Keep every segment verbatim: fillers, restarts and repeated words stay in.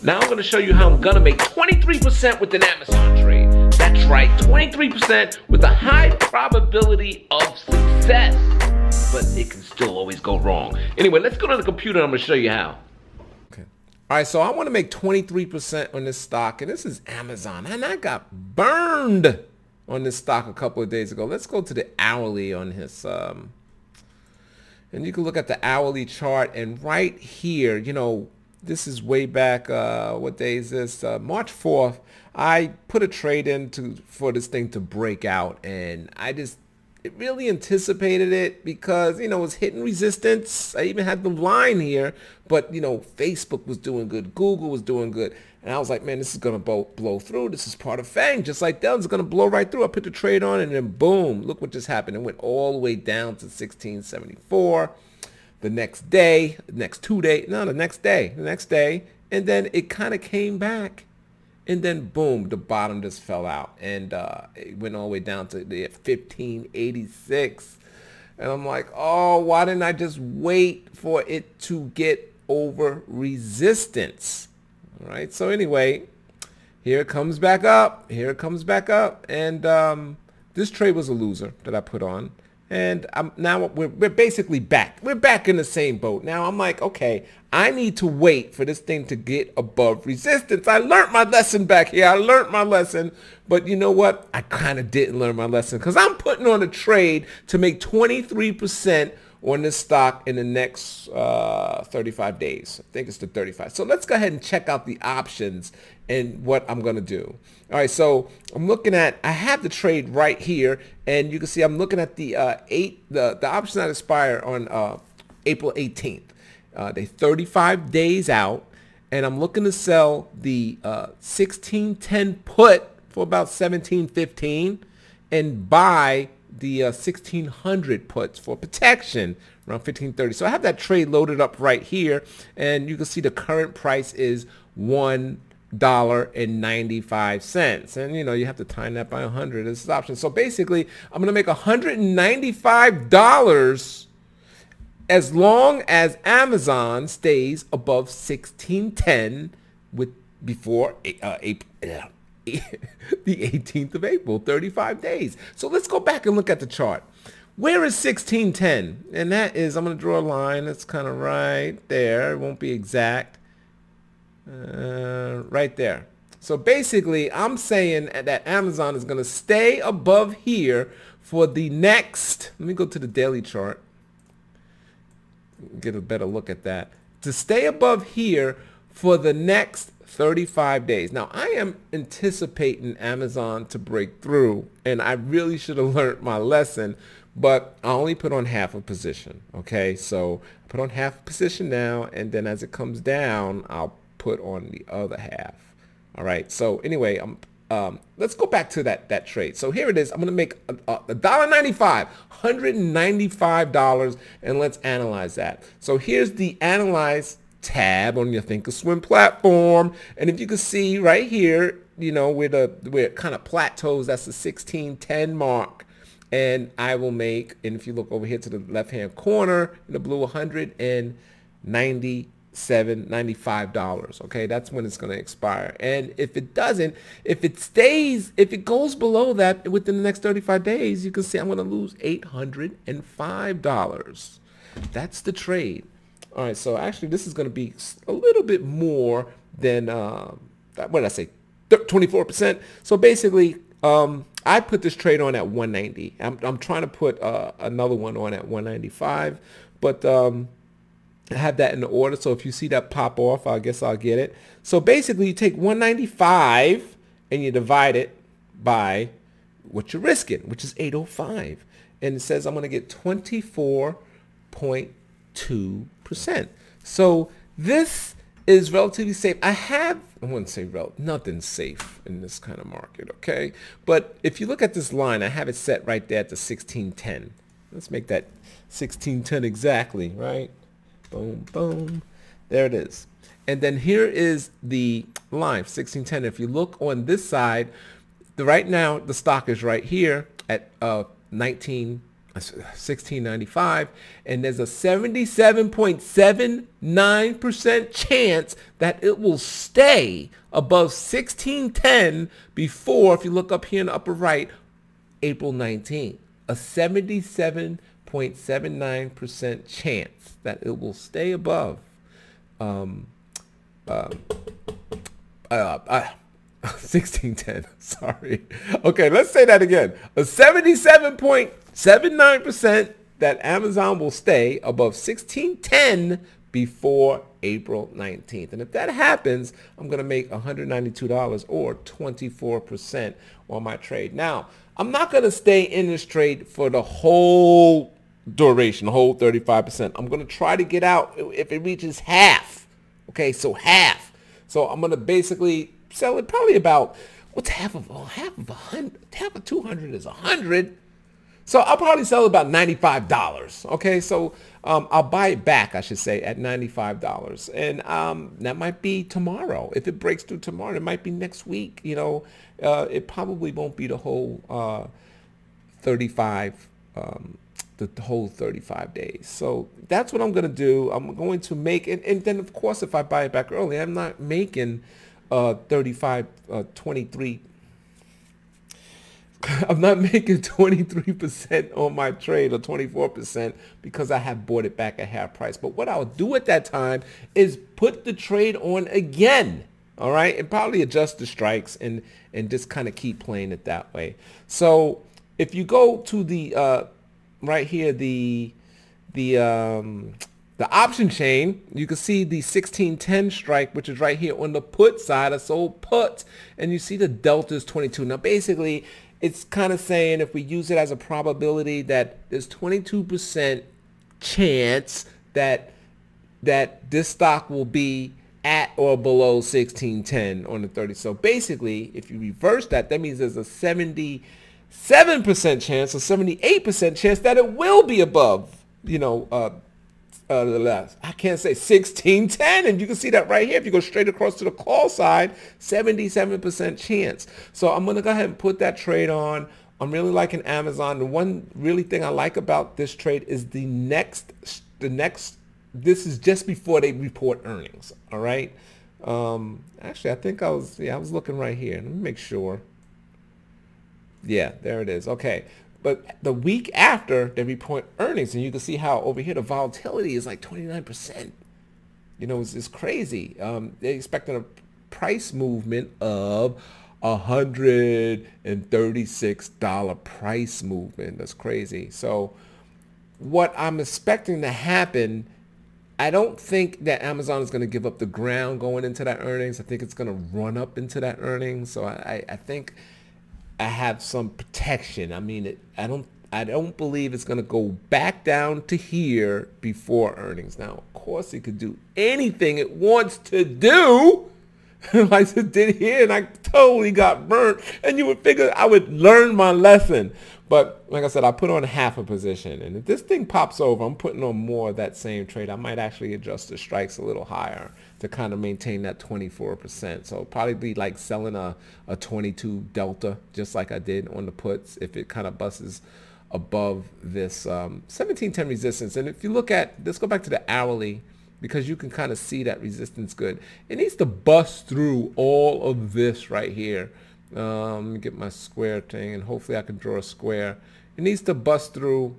Now I'm going to show you how I'm going to make twenty-three percent with an Amazon trade. That's right, twenty-three percent with a high probability of success. But it can still always go wrong. Anyway, let's go to the computer and I'm going to show you how. Okay. All right, so I want to make twenty-three percent on this stock, and this is Amazon. And I got burned on this stock a couple of days ago. Let's go to the hourly on his... Um, and you can look at the hourly chart, and right here, you know, this is way back, uh, what day is this? Uh, March fourth, I put a trade in to, for this thing to break out, and I just it really anticipated it because, you know, it was hitting resistance. I even had the line here, but, you know, Facebook was doing good. Google was doing good. And I was like, man, this is going to blow through. This is part of FANG. Just like that, it's going to blow right through. I put the trade on, and then boom, look what just happened. It went all the way down to sixteen seventy-four. The next day, next two day, no, the next day, the next day, and then it kind of came back, and then boom, the bottom just fell out, and uh, it went all the way down to the fifteen eighty-six, and I'm like, oh, why didn't I just wait for it to get over resistance? All right, so anyway, here it comes back up, here it comes back up, and um, this trade was a loser that I put on. And I'm, now we're, we're basically back. We're back in the same boat. Now I'm like, okay, I need to wait for this thing to get above resistance. I learned my lesson back here. I learned my lesson. But you know what? I kind of didn't learn my lesson because I'm putting on a trade to make twenty-three percent on this stock in the next uh, thirty-five days. I think it's the thirty-five. So let's go ahead and check out the options and what I'm going to do. All right, so I'm looking at, I have the trade right here, and you can see I'm looking at the uh, eight, the, the options that expire on uh, April eighteenth. Uh, they're thirty-five days out, and I'm looking to sell the uh, sixteen ten put for about seventeen fifteen and buy the uh, sixteen hundred puts for protection around fifteen thirty. So I have that trade loaded up right here, and you can see the current price is one dollar and ninety-five cents, and you know you have to time that by one hundred. This is option. So basically I'm gonna make one hundred ninety-five dollars as long as Amazon stays above sixteen ten with before uh, April. The eighteenth of April, thirty-five days. So let's go back and look at the chart. Where is sixteen ten? And that is, I'm going to draw a line that's kind of right there. It won't be exact. Uh, right there. So basically, I'm saying that Amazon is going to stay above here for the next, let me go to the daily chart, get a better look at that, to stay above here for the next thirty-five days. Now, I am anticipating Amazon to break through, and I really should have learned my lesson, but I only put on half a position, okay? So I put on half a position now, and then as it comes down, I'll put on the other half. All right, so anyway, I'm, um, let's go back to that, that trade. So here it is. I'm going to make one dollar and ninety-five cents, one hundred ninety-five dollars, and let's analyze that. So here's the analyze tab on your Think of Swim platform, and if you can see right here, you know, where the where it kind of plateaus, that's the sixteen ten mark, and I will make, and if you look over here to the left hand corner in the blue, one hundred ninety-seven ninety-five dollars. Okay, that's when it's going to expire, and if it doesn't, if it stays, if it goes below that within the next thirty-five days, you can see I'm going to lose eight hundred five dollars. That's the trade. All right, so actually this is going to be a little bit more than, um, what did I say, twenty-four percent. So basically, um, I put this trade on at one ninety. I'm, I'm trying to put uh, another one on at one ninety-five, but um, I have that in the order. So if you see that pop off, I guess I'll get it. So basically, you take one ninety-five and you divide it by what you're risking, which is eight oh five. And it says I'm going to get twenty-four point two percent. So this is relatively safe. I have, I wouldn't say relative, nothing's safe in this kind of market, okay? But if you look at this line, I have it set right there at the sixteen ten. Let's make that sixteen ten exactly, right? Boom, boom. There it is. And then here is the line, sixteen ten. If you look on this side, the, right now the stock is right here at uh, nineteen sixteen ninety-five, and there's a seventy-seven point seven nine percent chance that it will stay stay above sixteen ten before, if you look up here in the upper right, April nineteenth, a seventy-seven point seven nine percent chance that it will stay above um, uh, uh, uh, sixteen ten, sorry. Okay, let's say that again. A seventy-seven point seven nine percent that Amazon will stay above sixteen ten before April nineteenth. And if that happens, I'm gonna make one hundred ninety-two dollars or twenty-four percent on my trade. Now, I'm not gonna stay in this trade for the whole duration, the whole thirty-five percent. I'm gonna try to get out if it reaches half, okay, so half. So I'm gonna basically sell it probably about, what's half of, oh, half of one hundred, half of two hundred is one hundred. So I'll probably sell about ninety-five dollars, okay? So um, I'll buy it back, I should say, at ninety-five dollars. And um, that might be tomorrow. If it breaks through tomorrow, it might be next week, you know. Uh, it probably won't be the whole uh, thirty-five, um, the, the whole thirty-five days. So that's what I'm gonna do. I'm going to make, and, and then of course, if I buy it back early, I'm not making uh, thirty-five, twenty-three, I'm not making twenty-three percent on my trade or twenty-four percent because I have bought it back at half price. But what I'll do at that time is put the trade on again, all right, and probably adjust the strikes and, and just kind of keep playing it that way. So if you go to the, uh, right here, the, the, um, the option chain, you can see the sixteen ten strike, which is right here on the put side. I sold puts, and you see the delta is twenty-two. Now, basically, it's kind of saying if we use it as a probability that there's twenty-two percent chance that that this stock will be at or below sixteen ten on the thirty. So basically, if you reverse that, that means there's a seventy-seven percent chance or seventy-eight percent chance that it will be above, you know, uh, uh, the last, I can't say sixteen ten, and you can see that right here. If you go straight across to the call side, seventy-seven percent chance. So I'm gonna go ahead and put that trade on. I'm really liking Amazon. The one really thing I like about this trade is the next, the next, this is just before they report earnings, all right? Um, actually, I think I was, yeah, I was looking right here. Let me make sure. Yeah, there it is, okay. But the week after they report earnings, and you can see how over here the volatility is like twenty-nine percent. You know, it's, it's crazy. Um, they're expecting a price movement of one hundred thirty-six dollar price movement. That's crazy. So what I'm expecting to happen, I don't think that Amazon is going to give up the ground going into that earnings. I think it's going to run up into that earnings. So I, I think I have some protection. I mean, it, I don't I don't believe it's gonna go back down to here before earnings. Now, of course, it could do anything it wants to do, like it did here, and I totally got burnt, and you would figure I would learn my lesson. But like I said, I put on half a position, and if this thing pops over, I'm putting on more of that same trade. I might actually adjust the strikes a little higher to kind of maintain that twenty-four percent. So it'll probably be like selling a, a twenty-two delta, just like I did on the puts, if it kind of busts above this um, seventeen ten resistance. And if you look at, let's go back to the hourly, because you can kind of see that resistance good. It needs to bust through all of this right here. Um, let me get my square thing, and hopefully I can draw a square. It needs to bust through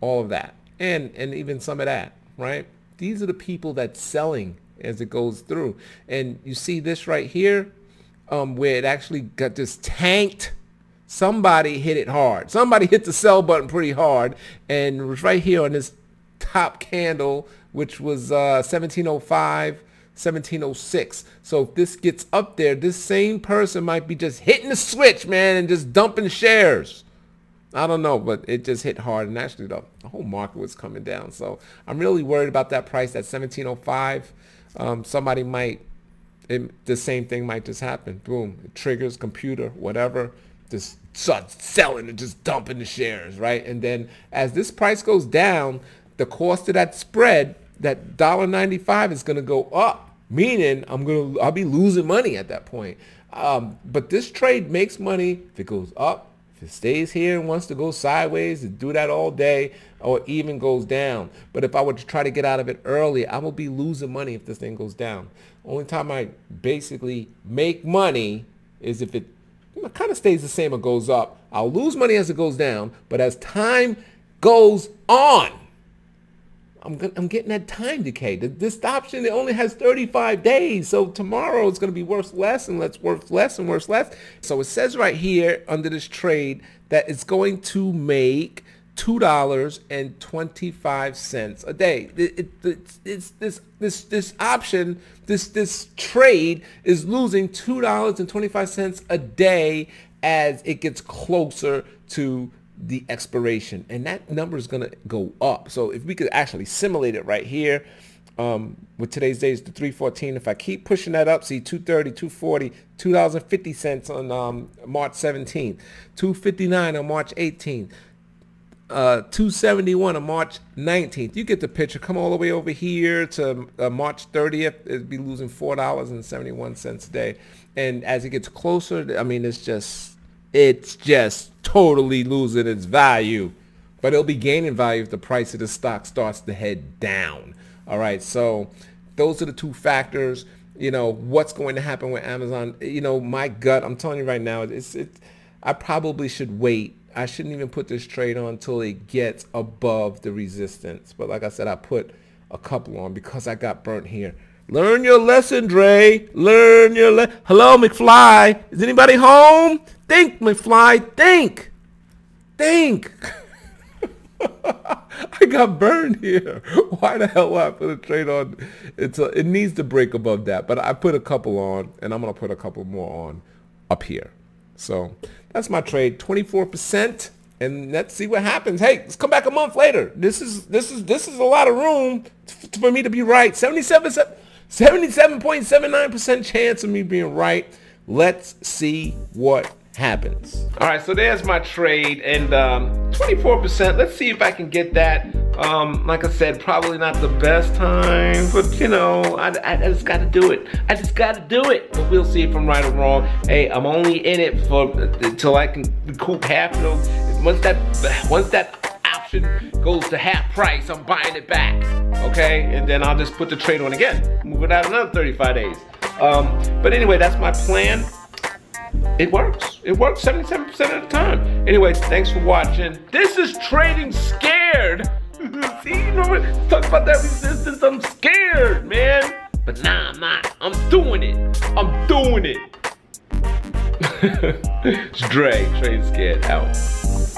all of that, and and even some of that, right? These are the people that's selling as it goes through. And you see this right here, um, where it actually got just tanked. Somebody hit it hard. Somebody hit the sell button pretty hard, and it was right here on this top candle, which was uh, seventeen oh five. seventeen oh six. So if this gets up there, this same person might be just hitting the switch, man, and just dumping shares. I don't know, but it just hit hard, and actually the whole market was coming down. So I'm really worried about that price at seventeen oh five. Um, somebody might, it, the same thing might just happen. Boom, it triggers, computer, whatever, just starts selling and just dumping the shares, right? And then as this price goes down, the cost of that spread, that one ninety-five is going to go up, meaning I'm going to, I'll be losing money at that point. Um, but this trade makes money if it goes up, if It stays here and wants to go sideways and do that all day, or even goes down. But if I were to try to get out of it early, I will be losing money if this thing goes down. Only time I basically make money is if it kind of stays the same or goes up. I'll lose money as it goes down, but as time goes on, I'm, gonna, I'm getting that time decay. This option, it only has thirty-five days, so tomorrow it's going to be worth less and less, worth less and worth less. So it says right here under this trade that it's going to make two dollars and twenty-five cents a day. It, it, it's, it's this this this option, this this trade is losing two dollars and twenty-five cents a day as it gets closer to the expiration, and that number is going to go up. So if we could actually simulate it right here, um with today's days to three fourteen, if I keep pushing that up, see two thirty, two forty, two dollars and fifty cents on um March seventeenth, two fifty-nine on March eighteenth, uh two seventy-one on March nineteenth. You get the picture. Come all the way over here to uh, March thirtieth, it'd be losing four dollars and seventy-one cents a day, and as it gets closer, I mean, it's just it's just totally losing its value, but it'll be gaining value if the price of the stock starts to head down. All right, so those are the two factors. You know, what's going to happen with Amazon? You know, my gut, I'm telling you right now, it's it. I probably should wait. I shouldn't even put this trade on until it gets above the resistance. But like I said, I put a couple on because I got burnt here. Learn your lesson, Dre. Learn your lesson. Hello, McFly. Is anybody home? Think, McFly. Think. Think. I got burned here. Why the hell would I put a trade on? It's a, it needs to break above that. But I put a couple on, and I'm going to put a couple more on up here. So that's my trade, twenty-four percent. And let's see what happens. Hey, let's come back a month later. This is this is this is a lot of room for me to be right. seventy-seven seventy-seven point seven nine percent chance of me being right. Let's see what happens. All right, so there's my trade, and um, twenty-four percent. Let's see if I can get that. Um, like I said, probably not the best time, but you know, I, I, I just got to do it. I just got to do it. But we'll see if I'm right or wrong. Hey, I'm only in it for until I can recoup half of those. Once that, once that option goes to half price, I'm buying it back. Okay, and then I'll just put the trade on again. Move it out another thirty-five days. Um, but anyway, that's my plan. It works. It works seventy-seven percent of the time. Anyway, thanks for watching. This is Trading Scared. See, you know what? Talk about that resistance. I'm scared, man. But nah, I'm not. I'm doing it. I'm doing it. It's Dre, Trading Scared out.